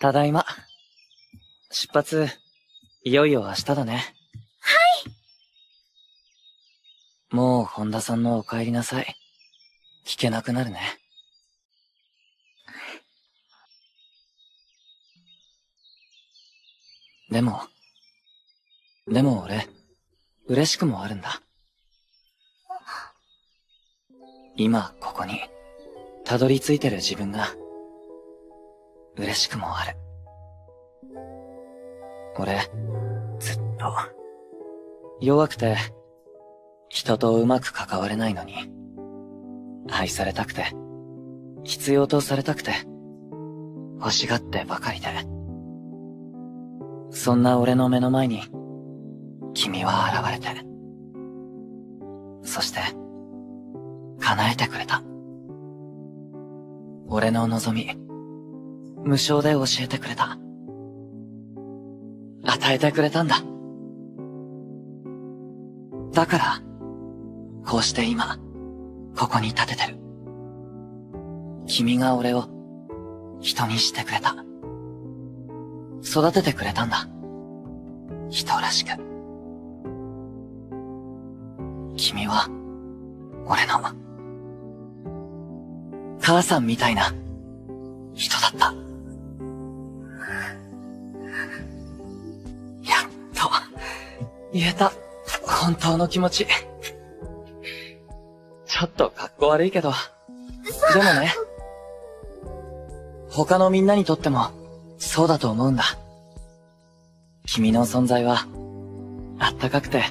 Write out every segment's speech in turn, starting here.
ただいま。出発、いよいよ明日だね。はい。もう本田さんのお帰りなさい。聞けなくなるね。でも俺、嬉しくもあるんだ。今、ここに、たどり着いてる自分が、嬉しくもある。俺、ずっと、弱くて、人とうまく関われないのに、愛されたくて、必要とされたくて、欲しがってばかりで、そんな俺の目の前に、君は現れて、そして、叶えてくれた。俺の望み、無償で教えてくれた。与えてくれたんだ。だから、こうして今、ここに立ててる。君が俺を、人にしてくれた。育ててくれたんだ。人らしく。君は、俺の、母さんみたいな、人だった。やっと、言えた、本当の気持ち。ちょっと格好悪いけど、でもね、他のみんなにとっても、そうだと思うんだ。君の存在は、あったかくて、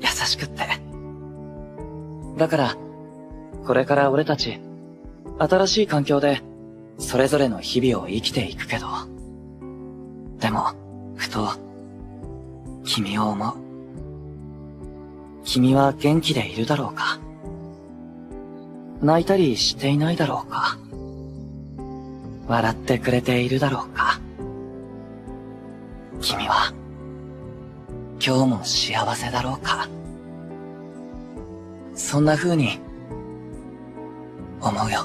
優しくって。だから、これから俺たち、新しい環境で、それぞれの日々を生きていくけど。でも、ふと、君を思う。君は元気でいるだろうか。泣いたりしていないだろうか。笑ってくれているだろうか。君は、今日も幸せだろうか。そんな風に、思うよ。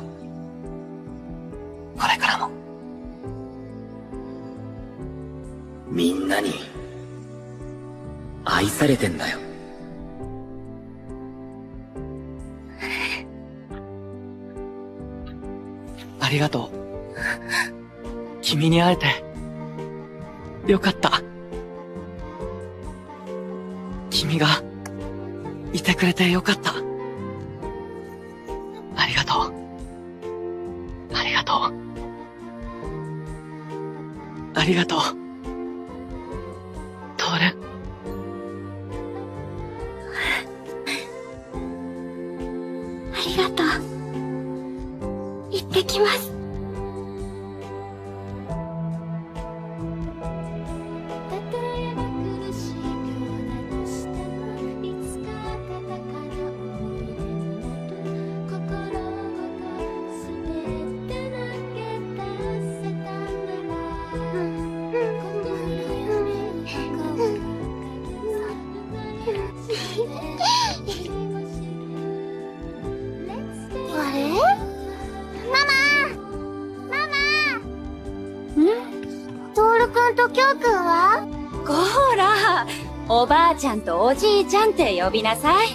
これからも。みんなに、愛されてんだよ。ありがとう。君に会えて、よかった。君が、いてくれてよかった。ありがとう。ありがとう。ありがとう。徹。ありがとう。行ってきます。おばあちゃんとおじいちゃんって呼びなさい。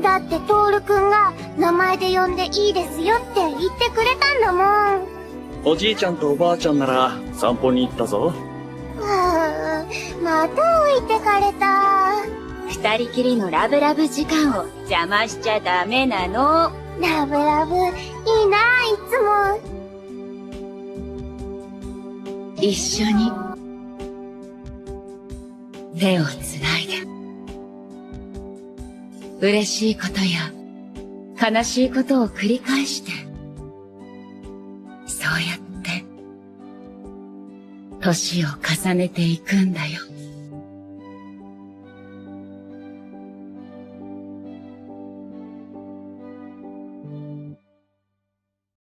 だってトールくんが名前で呼んでいいですよって言ってくれたんだもん。おじいちゃんとおばあちゃんなら散歩に行ったぞ。また置いてかれた。二人きりのラブラブ時間を邪魔しちゃダメなの。ラブラブいいな、いつも。一緒に。手をつないで。嬉しいことや悲しいことを繰り返して、そうやって、年を重ねていくんだよ。